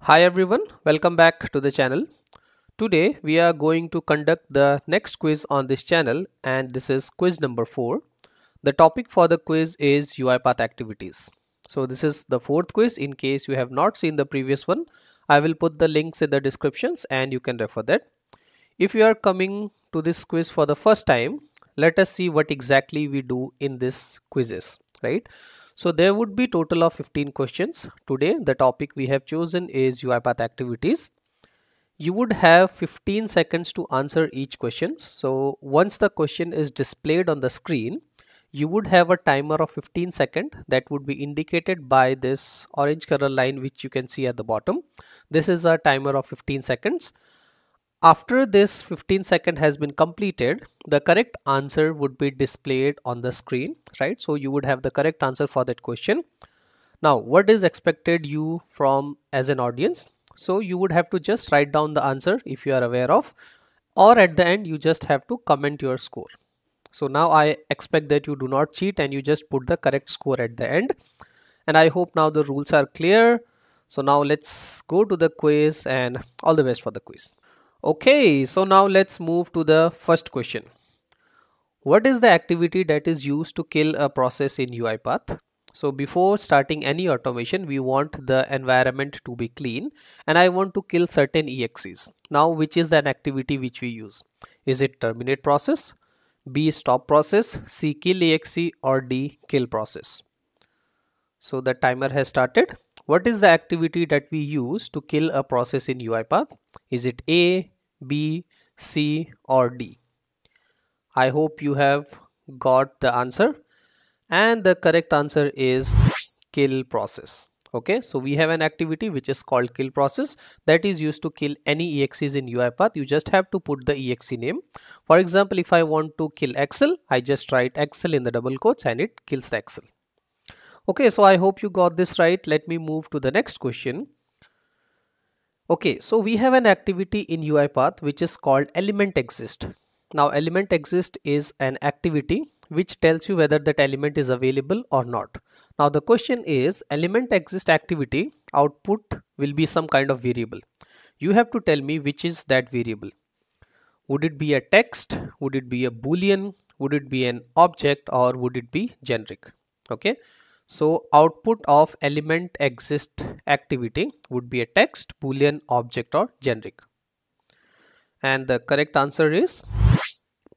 Hi everyone, welcome back to the channel. Today we are going to conduct the next quiz on this channel, and this is quiz number 4. The topic for the quiz is UiPath activities. So this is the fourth quiz. In case you have not seen the previous one, I will put the links in the descriptions and you can refer that. If you are coming to this quiz for the first time, let us see what exactly we do in this quizzes, right? So there would be total of 15 questions. Today the topic we have chosen is UiPath activities. You would have 15 seconds to answer each question. So once the question is displayed on the screen, you would have a timer of 15 seconds that would be indicated by this orange color line which you can see at the bottom. This is a timer of 15 seconds. After this 15 second has been completed, the correct answer would be displayed on the screen, right? So you would have the correct answer for that question. Now, what is expected you from as an audience? So you would have to just write down the answer if you are aware of, or at the end you just have to comment your score. So now I expect that you do not cheat and you just put the correct score at the end. And I hope now the rules are clear. So now let's go to the quiz, and all the best for the quiz. Okay, so now let's move to the first question. What is the activity that is used to kill a process in UiPath? So before starting any automation, we want the environment to be clean and I want to kill certain exes. Now, which is that activity which we use? Is it terminate process, B stop process, C kill exe, or D kill process? So the timer has started. What is the activity that we use to kill a process in UiPath? Is it A, B, C, or D? I hope you have got the answer, and the correct answer is kill process. Okay, so we have an activity which is called kill process that is used to kill any exes in UiPath. You just have to put the exe name. For example, if I want to kill Excel, I just write Excel in the double quotes and it kills the Excel. Okay, so I hope you got this right. Let me move to the next question. Okay, so we have an activity in UiPath which is called element exist. Now, element exist is an activity which tells you whether that element is available or not. Now, the question is, element exist activity output will be some kind of variable. You have to tell me which is that variable. Would it be a text? Would it be a Boolean? Would it be an object? Or would it be generic? Okay. So output of element exist activity would be a text, Boolean, object, or generic. And the correct answer is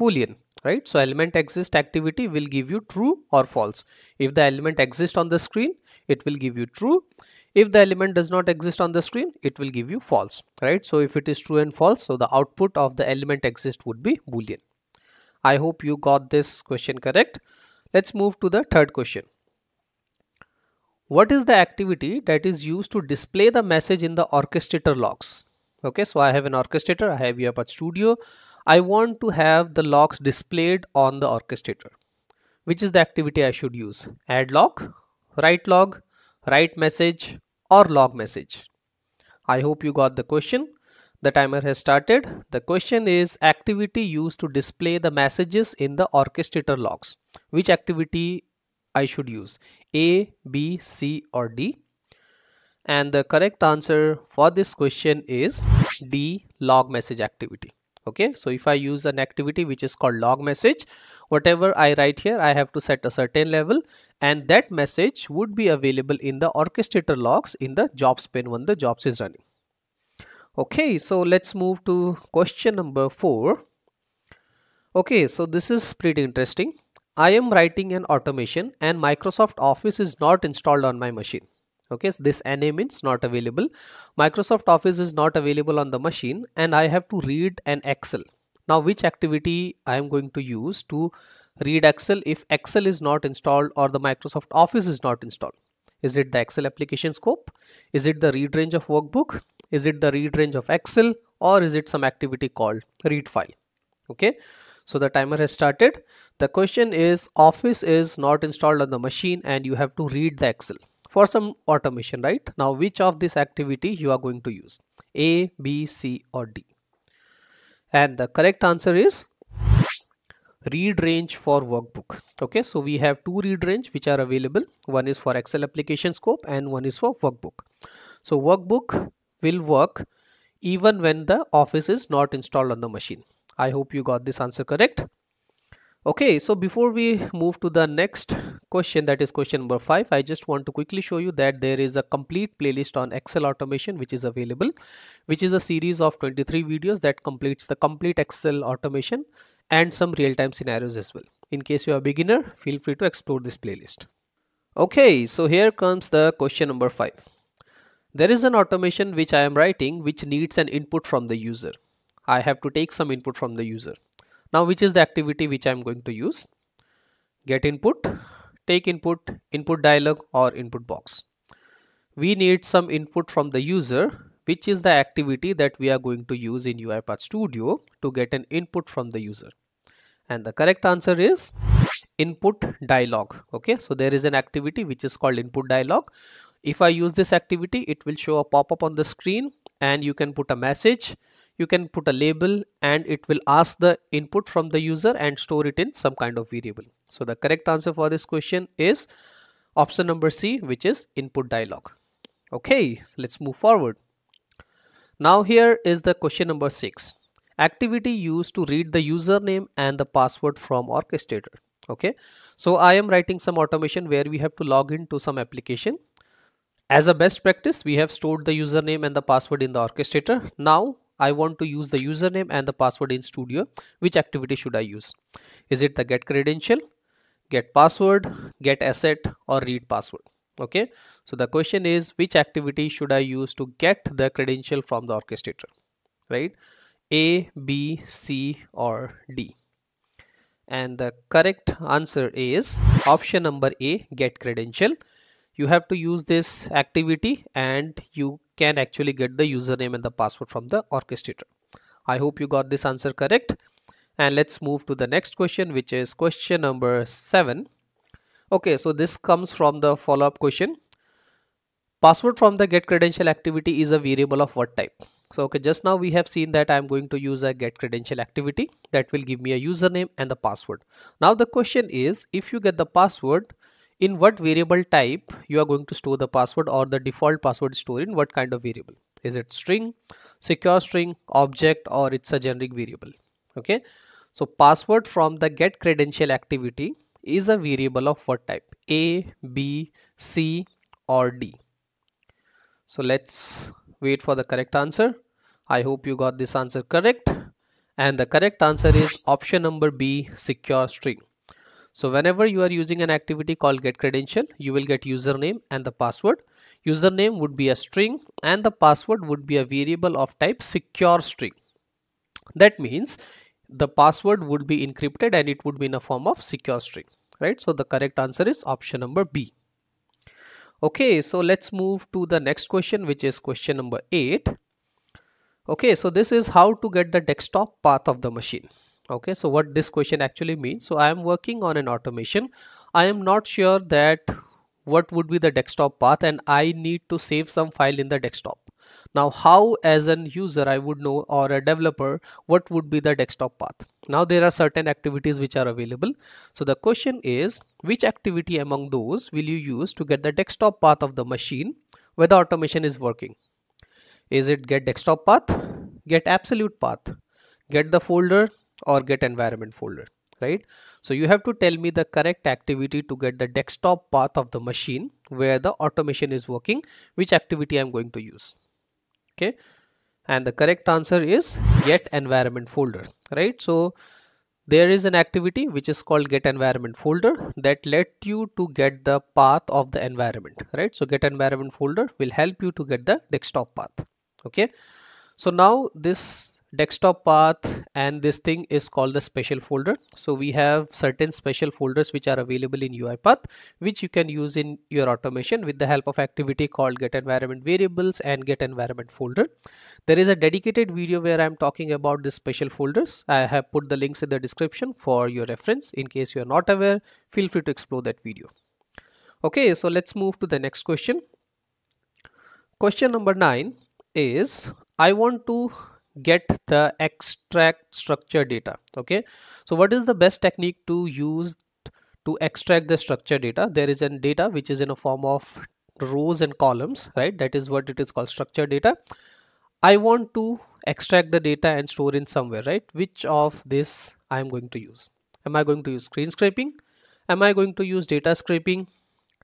Boolean, right? So element exist activity will give you true or false. If the element exists on the screen, it will give you true. If the element does not exist on the screen, it will give you false, right? So if it is true and false, so the output of the element exist would be Boolean. I hope you got this question correct. Let's move to the third question. What is the activity that is used to display the message in the orchestrator logs? Okay, so I have an orchestrator, I have UiPath Studio. I want to have the logs displayed on the orchestrator. Which is the activity I should use? Add log, write message, or log message? I hope you got the question. The timer has started. The question is activity used to display the messages in the orchestrator logs. Which activity I should use? A, B, C, or D? And the correct answer for this question is D, log message activity. Okay, so if I use an activity which is called log message, whatever I write here, I have to set a certain level, and that message would be available in the orchestrator logs in the jobs pane when the jobs is running. Okay, so let's move to question number 4. Okay, so this is pretty interesting. I am writing an automation and Microsoft Office is not installed on my machine. Okay, so this NA means not available. Microsoft Office is not available on the machine and I have to read an Excel. Now, which activity I am going to use to read Excel if Excel is not installed or the Microsoft Office is not installed? Is it the Excel application scope? Is it the read range of workbook? Is it the read range of Excel? Or is it some activity called read file? Okay. So the timer has started. The question is Office is not installed on the machine and you have to read the Excel for some automation, right? Now, which of this activity you are going to use? A, B, C, or D? And the correct answer is read range for workbook. Okay, so we have two read range which are available. One is for Excel application scope and one is for workbook. So workbook will work even when the Office is not installed on the machine. I hope you got this answer correct. Okay, so before we move to the next question, that is question number 5, I just want to quickly show you that there is a complete playlist on Excel automation which is available, which is a series of 23 videos that completes the complete Excel automation and some real-time scenarios as well. In case you are a beginner, feel free to explore this playlist. Okay, so here comes the question number 5. There is an automation which I am writing which needs an input from the user. I have to take some input from the user. Now, which is the activity which I am going to use? Get input, take input, input dialog or input box. We need some input from the user, which is the activity that we are going to use in UiPath Studio to get an input from the user. And the correct answer is input dialog. Okay, so there is an activity which is called input dialog. If I use this activity, it will show a pop-up on the screen and you can put a message. You can put a label and it will ask the input from the user and store it in some kind of variable. So the correct answer for this question is option number C, which is input dialog. Okay, let's move forward. Now here is the question number 6. Activity used to read the username and the password from orchestrator. Okay, so I am writing some automation where we have to log into some application. As a best practice, we have stored the username and the password in the orchestrator. Now I want to use the username and the password in Studio. Which activity should I use? Is it the get credential, get password, get asset or read password? Okay, so the question is, which activity should I use to get the credential from the orchestrator, right? A, B, C or D? And the correct answer is option number A, get credential. You have to use this activity and you can actually get the username and the password from the orchestrator. I hope you got this answer correct. And let's move to the next question, which is question number 7. Okay, so this comes from the follow-up question. Password from the get credential activity is a variable of what type? So okay, just now we have seen that I'm going to use a get credential activity that will give me a username and the password. Now the question is, if you get the password, in what variable type you are going to store the password, or the default password stored in what kind of variable? Is it string, secure string, object or it's a generic variable? Okay, so password from the get credential activity is a variable of what type? A, B, C or D? So let's wait for the correct answer. I hope you got this answer correct. And the correct answer is option number B, secure string. So whenever you are using an activity called get credential, you will get username and the password. Username would be a string and the password would be a variable of type secure string. That means the password would be encrypted and it would be in a form of secure string, right? So the correct answer is option number B. Okay, so let's move to the next question, which is question number 8. Okay, so this is how to get the desktop path of the machine. Okay, so what this question actually means. So I am working on an automation. I am not sure that what would be the desktop path and I need to save some file in the desktop. Now how as an user I would know, or a developer, what would be the desktop path? Now there are certain activities which are available. So the question is, which activity among those will you use to get the desktop path of the machine where the automation is working? Is it get desktop path, get absolute path, get the folder or get environment folder, right? So you have to tell me the correct activity to get the desktop path of the machine where the automation is working, which activity I'm going to use. Okay, and the correct answer is get environment folder, right? So there is an activity which is called get environment folder that let you to get the path of the environment, right? So get environment folder will help you to get the desktop path. Okay, so now this desktop path and this thing is called the special folder. So we have certain special folders which are available in UiPath, which you can use in your automation with the help of activity called get environment variables and get environment folder. There is a dedicated video where I'm talking about the special folders. I have put the links in the description for your reference. In case you're not aware, feel free to explore that video. Okay, so let's move to the next question. Question number 9 is, I want to get the extract structure data. Okay, so what is the best technique to use to extract the structure data? There is a data which is in a form of rows and columns, right? That is what it is called, structure data. I want to extract the data and store in somewhere, right? Which of this I am going to use? Am I going to use screen scraping? Am I going to use data scraping?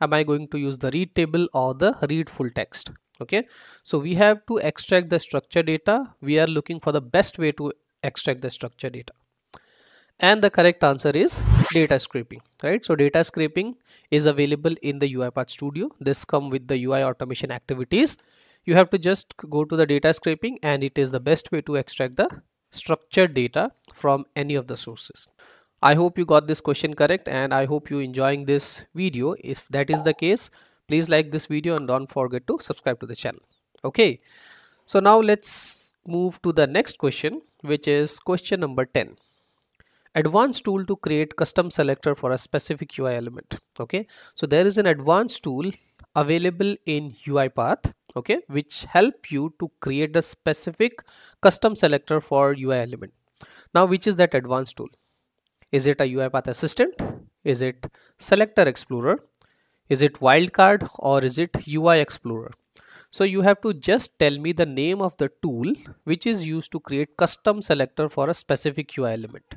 Am I going to use the read table or the read full text? Okay, so we have to extract the structure data. We are looking for the best way to extract the structure data. And the correct answer is data scraping, right? So data scraping is available in the UiPath Studio. This comes with the UI automation activities. You have to just go to the data scraping and it is the best way to extract the structured data from any of the sources. I hope you got this question correct and I hope you enjoying this video. If that is the case, please like this video and don't forget to subscribe to the channel. Okay, so now let's move to the next question, which is question number 10. Advanced tool to create custom selector for a specific UI element. Okay, so there is an advanced tool available in UiPath, okay, which help you to create a specific custom selector for UI element. Now, which is that advanced tool? Is it a UiPath assistant? Is it selector explorer? Is it wildcard or is it UI Explorer? So you have to just tell me the name of the tool which is used to create custom selector for a specific UI element.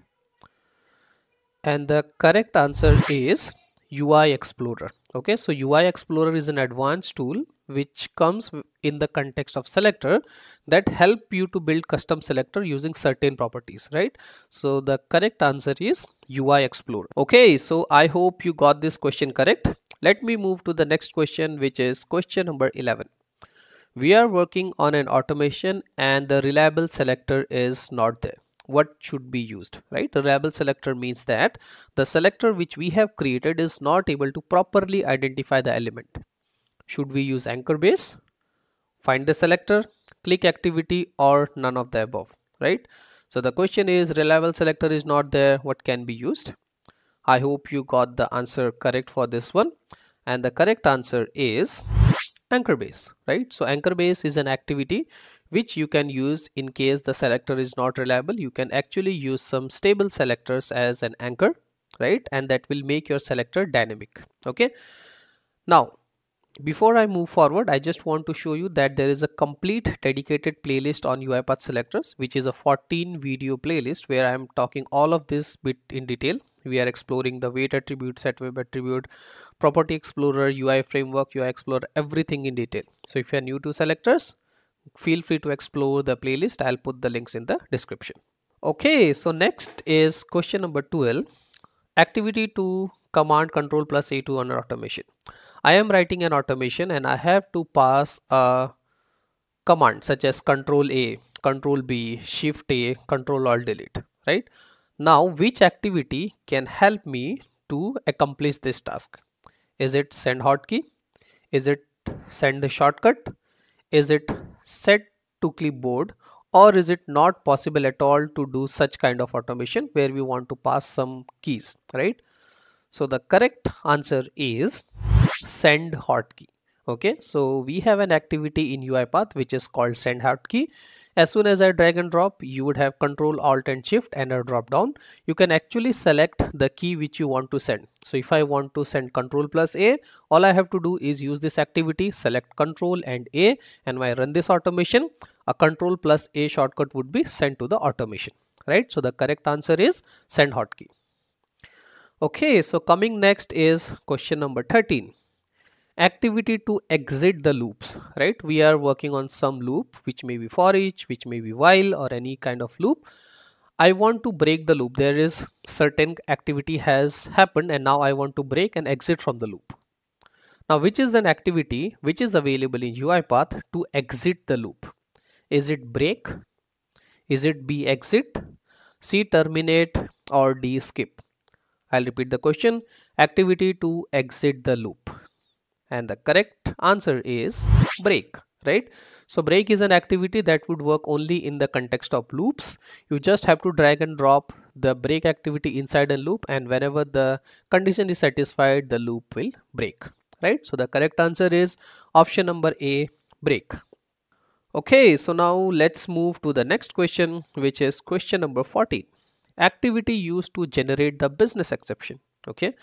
And the correct answer is UI Explorer. Okay, so UI Explorer is an advanced tool which comes in the context of selector that help you to build custom selector using certain properties, right? So the correct answer is UI Explorer. Okay, so I hope you got this question correct. Let me move to the next question, which is question number 11. We are working on an automation and the reliable selector is not there. What should be used, right? The reliable selector means that the selector which we have created is not able to properly identify the element. Should we use anchor base, find the selector, click activity, or none of the above, right? So the question is reliable selector is not there. What can be used? I hope you got the answer correct for this one. And the correct answer is anchor base, right? So anchor base is an activity which you can use in case the selector is not reliable. You can actually use some stable selectors as an anchor, right? And that will make your selector dynamic. Okay. Now, before I move forward, I just want to show you that there is a complete dedicated playlist on UiPath selectors, which is a 14-video playlist where I am talking all of this bit in detail. We are exploring the weight attribute, set web attribute, property explorer, UI framework, UI Explorer, everything in detail. So if you are new to selectors, feel free to explore the playlist. I'll put the links in the description. Okay, so next is question number 12. Activity to command control plus A2 on an automation. I am writing an automation and I have to pass a command such as control A, control B, shift A, control alt delete, right? Now, which activity can help me to accomplish this task? Is it send hotkey? Is it send the shortcut? Is it set to clipboard? Or is it not possible at all to do such kind of automation where we want to pass some keys, right? So the correct answer is send hotkey. Okay, so we have an activity in UiPath which is called send hotkey. As soon as I drag and drop, you would have control alt and shift and a drop down. You can actually select the key which you want to send. So if I want to send control plus A, all I have to do is use this activity, select control and A, and when I run this automation, a control plus A shortcut would be sent to the automation, right? So the correct answer is send hotkey. Okay, so coming next is question number 13. Activity to exit the loops, right? We are working on some loop which may be for each, which may be while, or any kind of loop. I want to break the loop. There is certain activity has happened and now I want to break and exit from the loop. Now, which is an activity which is available in UiPath to exit the loop? Is it break? Is it B exit, C terminate, or D skip? I'll repeat the question. Activity to exit the loop. And the correct answer is break, right? So break is an activity that would work only in the context of loops. You just have to drag and drop the break activity inside a loop, and whenever the condition is satisfied, the loop will break, right? So the correct answer is option number A, break. Okay, so now let's move to the next question, which is question number 40. Activity used to generate the business exception. Okay,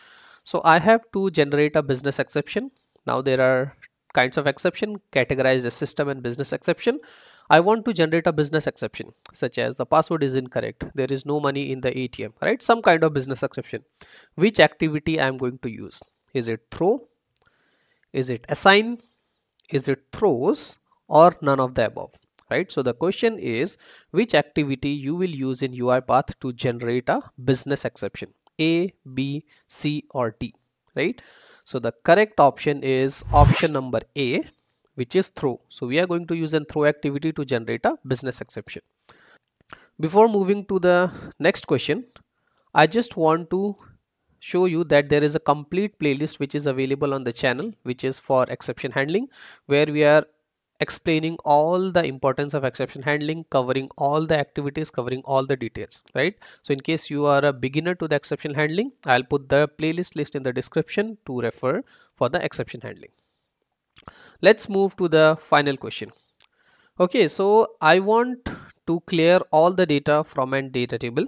so I have to generate a business exception. Now there are kinds of exception categorized as system and business exception. I want to generate a business exception such as the password is incorrect, there is no money in the ATM, right? Some kind of business exception. Which activity I am going to use? Is it throw? Is it assign? Is it throws? Or none of the above, right? So the question is which activity you will use in UiPath to generate a business exception, A, B, C or D, right? So the correct option is option number A, which is throw. So we are going to use a throw activity to generate a business exception. Before moving to the next question, I just want to show you that there is a complete playlist which is available on the channel, which is for exception handling, where we are explaining all the importance of exception handling, covering all the activities, covering all the details, right? So in case you are a beginner to the exception handling, I'll put the playlist list in the description to refer for the exception handling. Let's move to the final question. Okay, so I want to clear all the data from a data table.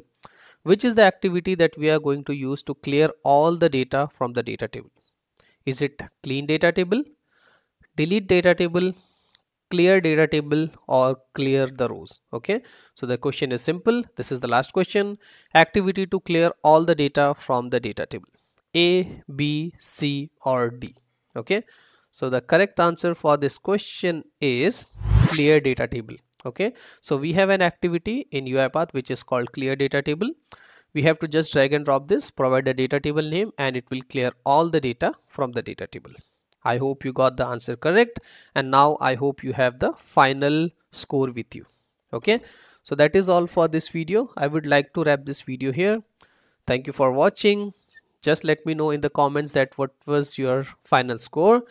Which is the activity that we are going to use to clear all the data from the data table? Is it clean data table, delete data table, clear data table or clear the rows? Okay, so the question is simple. This is the last question. Activity to clear all the data from the data table, A, B, C or D. Okay, so the correct answer for this question is clear data table. Okay, so we have an activity in UiPath which is called clear data table. We have to just drag and drop this, provide the data table name, and it will clear all the data from the data table. I hope you got the answer correct, and now I hope you have the final score with you. Okay, so that is all for this video. I would like to wrap this video here. Thank you for watching. Just let me know in the comments that what was your final score,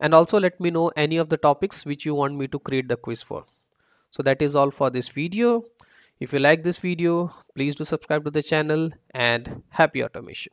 and also let me know any of the topics which you want me to create the quiz for. So that is all for this video. If you like this video, please do subscribe to the channel, and happy automation.